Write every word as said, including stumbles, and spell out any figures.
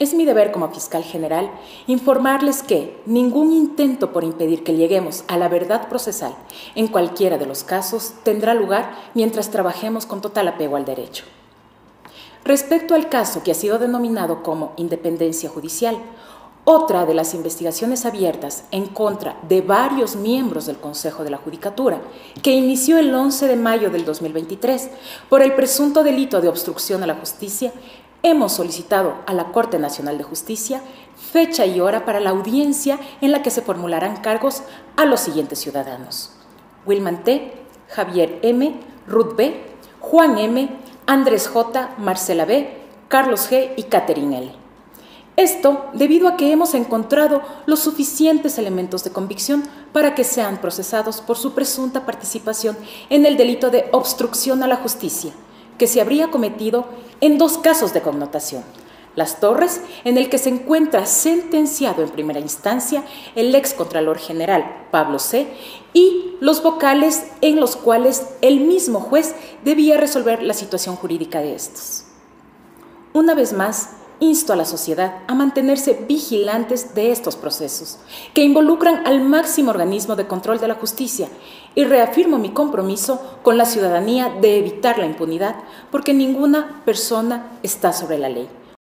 es mi deber como fiscal general informarles que ningún intento por impedir que lleguemos a la verdad procesal en cualquiera de los casos tendrá lugar mientras trabajemos con total apego al derecho. Respecto al caso que ha sido denominado como independencia judicial, otra de las investigaciones abiertas en contra de varios miembros del Consejo de la Judicatura, que inició el once de mayo del dos mil veintitrés por el presunto delito de obstrucción a la justicia, hemos solicitado a la Corte Nacional de Justicia fecha y hora para la audiencia en la que se formularán cargos a los siguientes ciudadanos: Wilman T., Javier M., Ruth B., Juan M., Andrés J., Marcela B., Carlos G. y Catherine L. Esto debido a que hemos encontrado los suficientes elementos de convicción para que sean procesados por su presunta participación en el delito de obstrucción a la justicia, que se habría cometido en dos casos de connotación: Las Torres, en el que se encuentra sentenciado en primera instancia el excontralor general Pablo C., y Los Vocales, en los cuales el mismo juez debía resolver la situación jurídica de estos. Una vez más, insto a la sociedad a mantenerse vigilantes de estos procesos, que involucran al máximo organismo de control de la justicia, y reafirmo mi compromiso con la ciudadanía de evitar la impunidad, porque ninguna persona está sobre la ley.